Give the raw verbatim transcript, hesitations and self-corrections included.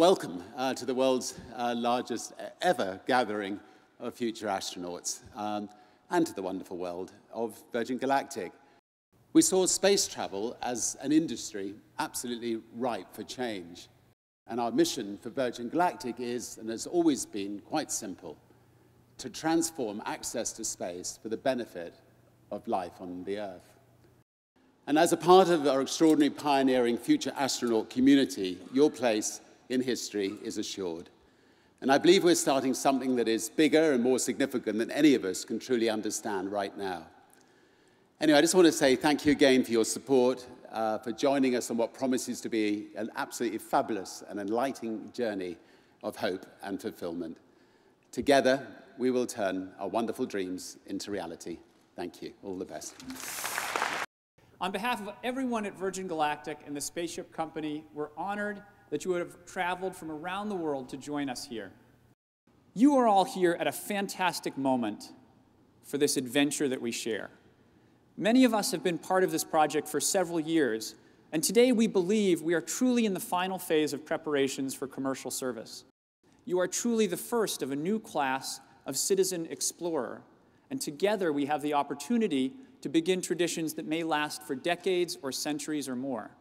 welcome uh, to the world's uh, largest ever gathering of future astronauts um, and to the wonderful world of Virgin Galactic. We saw space travel as an industry absolutely ripe for change. And our mission for Virgin Galactic is, and has always been, quite simple: to transform access to space for the benefit of life on the Earth. And as a part of our extraordinary pioneering future astronaut community, your place in history is assured. And I believe we're starting something that is bigger and more significant than any of us can truly understand right now. Anyway, I just want to say thank you again for your support, uh, for joining us on what promises to be an absolutely fabulous and enlightening journey of hope and fulfillment. Together, we will turn our wonderful dreams into reality. Thank you. All the best. On behalf of everyone at Virgin Galactic and the Spaceship Company, we're honored that you would have traveled from around the world to join us here. You are all here at a fantastic moment for this adventure that we share. Many of us have been part of this project for several years, and today we believe we are truly in the final phase of preparations for commercial service. You are truly the first of a new class of citizen explorer, and together we have the opportunity to begin traditions that may last for decades or centuries or more.